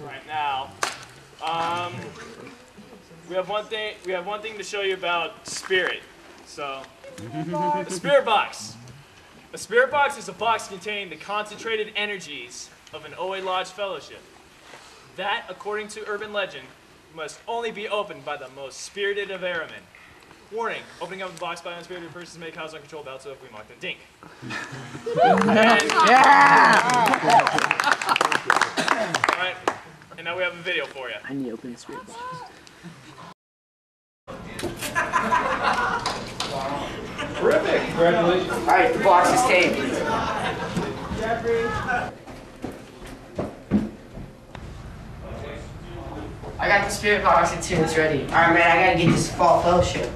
right now. We have one thing to show you about Spirit. So, the Spirit Box. A Spirit Box is a box containing the concentrated energies of an OA Lodge fellowship. That, according to urban legend, must only be opened by the most spirited of airmen. Warning, opening up the box by unspirited persons may cause uncontrolled bouts of we mock them dink. Yeah! Alright, and now we have a video for you. I need to open the Spirit Box. Terrific! Congratulations. Alright, the box is taped. I got the Spirit Box and two, it's ready. Alright man, I gotta get this fall fellowship.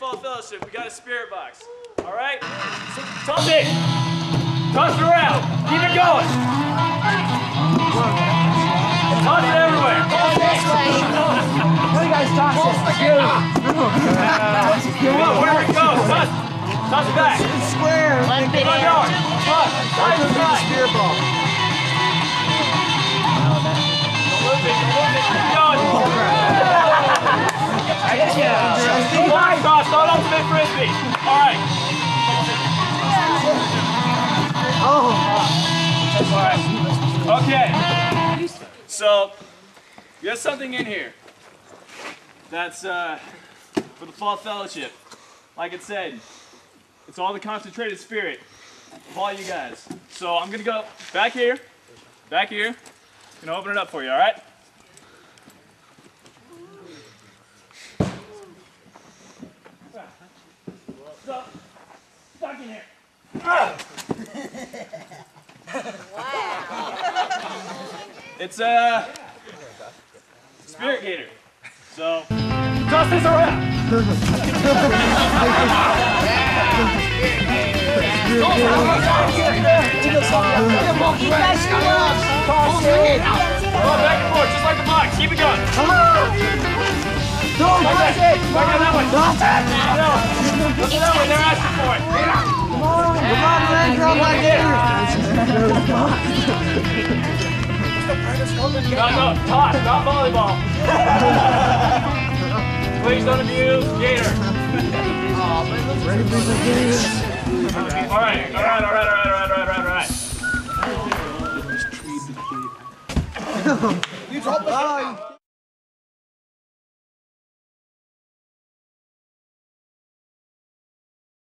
Fall fellowship, we got a Spirit Box. All right, so toss it, toss it around, keep it going. Toss it everywhere. What do you guys toss it? Wherever it goes, toss it back. Square. Keep on going. Toss. Side to side. Spear ball. Don't lose it. Don't lose it. Keep going. Frisbee. All right. Oh. All right. Okay. So, we have something in here that's for the fall fellowship. Like it said, it's all the concentrated spirit of all you guys. So I'm gonna go back here, and open it up for you. All right. Stuck in here. Wow. It's a Spirit Gator. So toss this around. Go back and forth, just like the box. Keep it going. Come on. Don't touch it! Look at that one! Don't touch it! No! Look at that one, they're asking for it! Come on! Come on, man! Come on, my dear! No, no, toss, not volleyball! Please don't abuse Gator! Alright, alright, alright, alright, alright, alright, alright! You dropped the line!